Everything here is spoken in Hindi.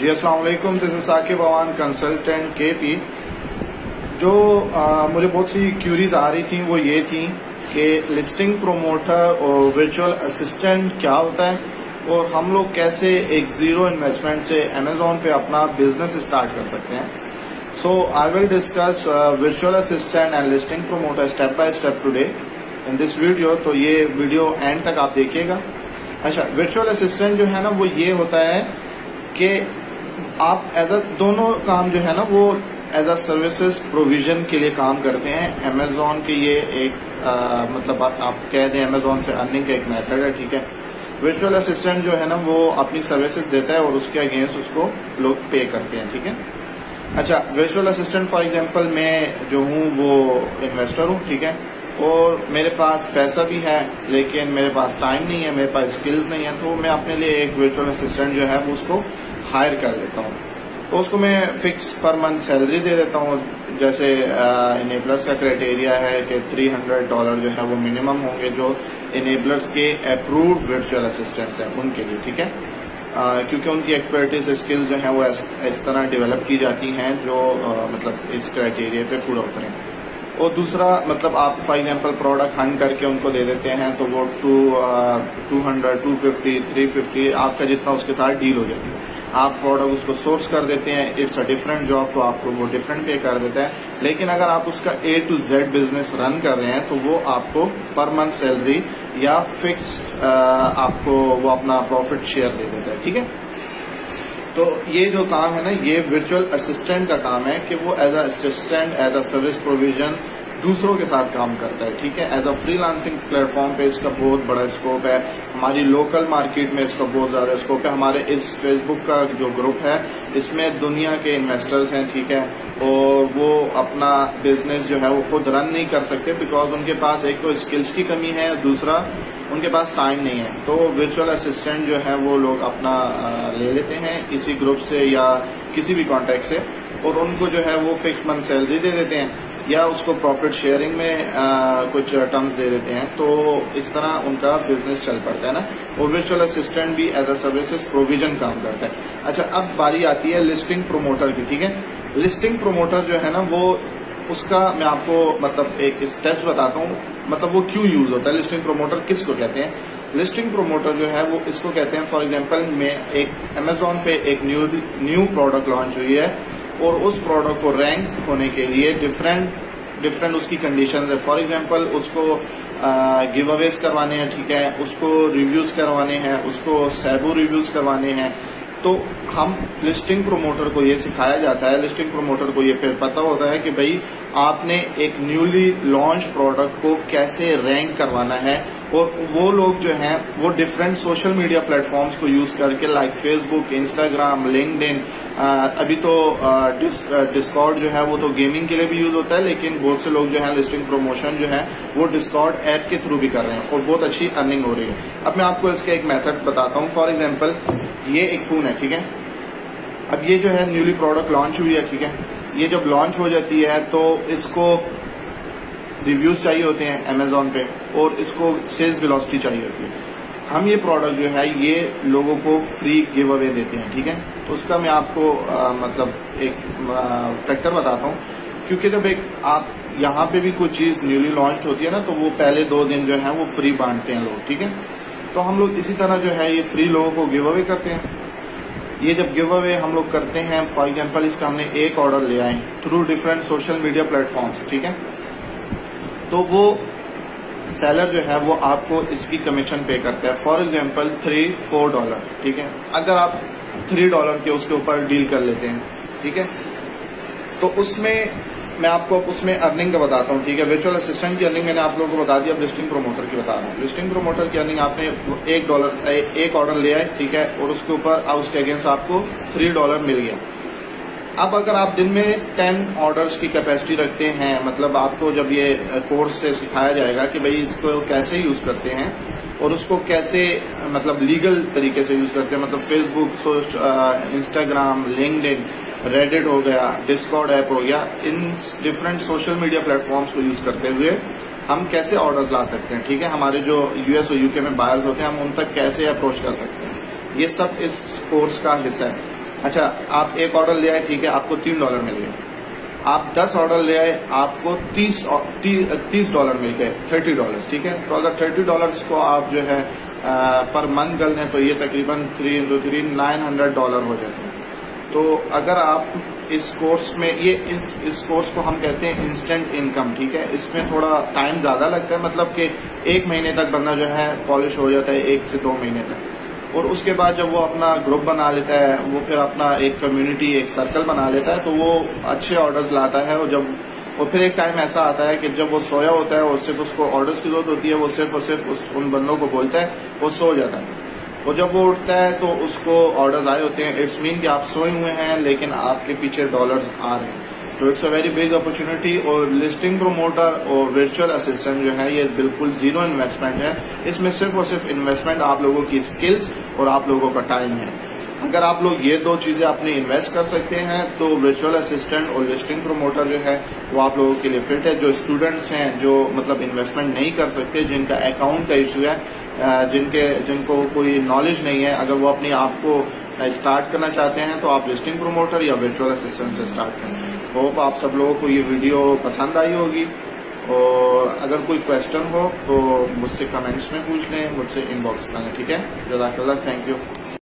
जी अस्सलाम वालेकुम, this is Saqib Awan consultant KP। जो मुझे बहुत सी क्यूरीज आ रही थी वो ये थी कि लिस्टिंग प्रोमोटर और वर्चुअल असिस्टेंट क्या होता है और हम लोग कैसे एक जीरो इन्वेस्टमेंट से Amazon पे अपना बिजनेस स्टार्ट कर सकते हैं। So I will discuss virtual assistant and listing promoter step by step today in this video. तो ये वीडियो एंड तक आप देखिएगा। अच्छा, वर्चुअल असिस्टेंट जो है ना वो ये होता है कि आप एज अ दोनों काम जो है ना वो एज अ सर्विसेज प्रोविजन के लिए काम करते हैं Amazon के। ये एक मतलब आप कह दें Amazon से अर्निंग का एक मेथड है, ठीक है। वर्चुअल असिस्टेंट जो है ना वो अपनी सर्विसेज देता है और उसके अगेंस्ट उसको लोग पे करते हैं, ठीक है। अच्छा, वर्चुअल असिस्टेंट फॉर एग्जांपल मैं जो हूँ वो इन्वेस्टर हूँ, ठीक है, और मेरे पास पैसा भी है लेकिन मेरे पास टाइम नहीं है, मेरे पास स्किल्स नहीं है, तो मैं अपने लिए एक वर्चुअल असिस्टेंट जो है वो उसको हायर कर लेता हूँ। तो उसको मैं फिक्स पर मंथ सैलरी दे देता हूँ। जैसे इनेबलर्स का क्राइटेरिया है कि $300 जो है वो मिनिमम होंगे जो इनेबलर्स के अप्रूव्ड वर्चुअल असिस्टेंट्स हैं उनके लिए, ठीक है। क्योंकि उनकी एक्सपर्टीज स्किल्स जो है वो इस तरह डेवलप की जाती हैं जो मतलब इस क्राइटेरिया पे पूरा उतरे। और दूसरा मतलब आप फॉर एग्जाम्पल प्रोडक्ट हंट करके उनको दे देते हैं तो वो 200, 250, 350 आपका जितना उसके साथ डील हो जाती है। आप प्रोडक्ट उसको सोर्स कर देते हैं, इट्स अ डिफरेंट जॉब, तो आपको वो डिफरेंट पे कर देता है। लेकिन अगर आप उसका A to Z business run कर रहे हैं तो वो आपको पर मंथ सैलरी या फिक्स आपको वो अपना प्रॉफिट शेयर दे देता है, ठीक है। तो ये जो काम है ना ये वर्चुअल असिस्टेंट का काम है कि वो as a assistant as a service provision दूसरों के साथ काम करता है, ठीक है। एज अ फ्रीलांसिंग प्लेटफॉर्म पे इसका बहुत बड़ा स्कोप है, हमारी लोकल मार्केट में इसका बहुत ज्यादा स्कोप है। हमारे इस फेसबुक का जो ग्रुप है इसमें दुनिया के इन्वेस्टर्स हैं, ठीक है, और वो अपना बिजनेस जो है वो खुद रन नहीं कर सकते बिकॉज उनके पास एक तो स्किल्स की कमी है, दूसरा उनके पास टाइम नहीं है। तो वर्चुअल असिस्टेंट जो है वो लोग अपना ले लेते हैं किसी ग्रुप से या किसी भी कॉन्टैक्ट से और उनको जो है वो फिक्स मंथ सैलरी दे देते हैं या उसको प्रॉफिट शेयरिंग में कुछ टर्म्स दे देते हैं। तो इस तरह उनका बिजनेस चल पड़ता है ना। और वर्चुअल असिस्टेंट भी एज अ सर्विसेज प्रोविजन काम करता है। अच्छा, अब बारी आती है लिस्टिंग प्रोमोटर की, ठीक है। लिस्टिंग प्रोमोटर जो है ना वो उसका मैं आपको मतलब एक स्टेप्स बताता हूँ, मतलब वो क्यों यूज होता है, लिस्टिंग प्रोमोटर किसको कहते हैं। लिस्टिंग प्रोमोटर जो है वो इसको कहते हैं, फॉर एग्जाम्पल मैं एक Amazon पे एक न्यू प्रोडक्ट लॉन्च हुई है और उस प्रोडक्ट को रैंक होने के लिए डिफरेंट उसकी कंडीशंस है। फॉर एग्जांपल उसको गिव अवेज करवाने हैं, ठीक है, उसको रिव्यूज करवाने हैं, उसको सैबो रिव्यूज करवाने हैं। तो हम लिस्टिंग प्रोमोटर को ये सिखाया जाता है, लिस्टिंग प्रोमोटर को ये फिर पता होता है कि भाई आपने एक न्यूली लॉन्च प्रोडक्ट को कैसे रैंक करवाना है। और वो लोग जो हैं वो डिफरेंट सोशल मीडिया प्लेटफॉर्म्स को यूज करके लाइक फेसबुक, इंस्टाग्राम, लिंक्डइन, अभी तो डिस्कॉर्ड जो है वो तो गेमिंग के लिए भी यूज होता है, लेकिन बहुत से लोग जो है लिस्टिंग प्रोमोशन जो है वो डिस्कॉर्ड ऐप के थ्रू भी कर रहे हैं और बहुत अच्छी अर्निंग हो रही है। अब मैं आपको इसका एक मेथड बताता हूँ। फॉर एग्जाम्पल ये एक फोन है, ठीक है। अब ये जो है न्यूली प्रोडक्ट लॉन्च हुई है, ठीक है। ये जब लॉन्च हो जाती है तो इसको रिव्यूज चाहिए होते हैं Amazon पे और इसको सेल्स वेलोसिटी चाहिए होती है। हम ये प्रोडक्ट जो है ये लोगों को फ्री गिव अवे देते हैं, ठीक है। तो उसका मैं आपको मतलब एक फैक्टर बताता हूँ। क्योंकि जब एक आप यहाँ पे भी कोई चीज न्यूली लॉन्च होती है ना तो वो पहले 2 दिन जो है वो फ्री बांटते हैं लोग, ठीक है। तो हम लोग इसी तरह जो है ये फ्री लोगों को गिव अवे करते हैं। ये जब गिव अवे हम लोग करते हैं, फॉर एग्जाम्पल इसका हमने एक ऑर्डर ले आए through different social media platforms, ठीक है, तो वो सेलर जो है वो आपको इसकी कमीशन पे करता है। फॉर एग्जाम्पल $3-4, ठीक है, अगर आप $3 के उसके ऊपर डील कर लेते हैं, ठीक है। तो उसमें मैं आपको उसमें अर्निंग का बताता हूँ, ठीक है। वर्चुअल असिस्टेंट की अर्निंग मैंने आप लोगों को बता दिया, अब लिस्टिंग प्रोमोटर की बता रहा हूँ। लिस्टिंग प्रोमोटर की अर्निंग आपने एक ऑर्डर लिया है, ठीक है, और उसके ऊपर उसके अगेंस्ट आपको $3 मिल गया। अब अगर आप दिन में 10 ऑर्डर्स की कैपेसिटी रखते हैं, मतलब आपको जब ये कोर्स से सिखाया जाएगा कि भाई इसको कैसे यूज करते हैं और उसको कैसे मतलब लीगल तरीके से यूज करते हैं, मतलब फेसबुक, इंस्टाग्राम, लिंक्डइन, रेडिट हो गया, डिस्कॉर्ड ऐप हो गया, इन डिफरेंट सोशल मीडिया प्लेटफॉर्म्स को यूज करते हुए हम कैसे ऑर्डर्स ला सकते हैं, ठीक है। हमारे जो US और UK में बायर्स होते हैं हम उन तक कैसे अप्रोच कर सकते हैं, ये सब इस कोर्स का हिस्सा है। अच्छा आप एक ऑर्डर ले आए, ठीक है, आपको $3 मिल गए। आप 10 ऑर्डर ले आए, आपको $30 मिल गए, $30, ठीक है। तो अगर $30 को आप जो है पर मंथ कर लें तो ये तकरीबन 3 × 3 $900 हो जाते हैं। तो अगर आप इस कोर्स में इस कोर्स को हम कहते हैं इंस्टेंट इनकम, ठीक है। इसमें थोड़ा टाइम ज्यादा लगता है, मतलब कि 1 महीने तक बंदा जो है पॉलिश हो जाता है, 1 से 2 महीने तक। और उसके बाद जब वो अपना ग्रुप बना लेता है, वो फिर अपना एक कम्युनिटी, एक सर्कल बना लेता है, तो वो अच्छे ऑर्डर्स लाता है। और जब वो फिर एक टाइम ऐसा आता है कि जब वो सोया होता है और सिर्फ उसको ऑर्डर्स की जरूरत होती है, वो सिर्फ और सिर्फ उन बंदों को बोलता है, वो सो जाता है। और जब वो उठता है तो उसको ऑर्डर्स आए होते हैं। इट्स मीन कि आप सोए हुए हैं लेकिन आपके पीछे डॉलर्स आ रहे हैं। तो it's a very big opportunity. और लिस्टिंग प्रोमोटर और वर्चुअल असिस्टेंट जो है ये बिल्कुल जीरो इन्वेस्टमेंट है। इसमें सिर्फ और सिर्फ इन्वेस्टमेंट आप लोगों की स्किल्स और आप लोगों का टाइम है। अगर आप लोग ये 2 चीजें अपनी इन्वेस्ट कर सकते हैं तो वर्चुअल असिस्टेंट और लिस्टिंग प्रोमोटर जो है वो आप लोगों के लिए फिट है। जो स्टूडेंट्स हैं, जो मतलब इन्वेस्टमेंट नहीं कर सकते, जिनका अकाउंट का इशू है, जिनको कोई नॉलेज नहीं है, अगर वो अपने आप को स्टार्ट करना चाहते हैं तो आप लिस्टिंग प्रोमोटर या वर्चुअल असिस्टेंट से स्टार्ट करें। होप आप सब लोगों को ये वीडियो पसंद आई होगी। और अगर कोई क्वेश्चन हो तो मुझसे कमेंट्स में पूछ लें, मुझसे इनबॉक्स करें, ठीक है। जज़ाकल्लाह, थैंक यू।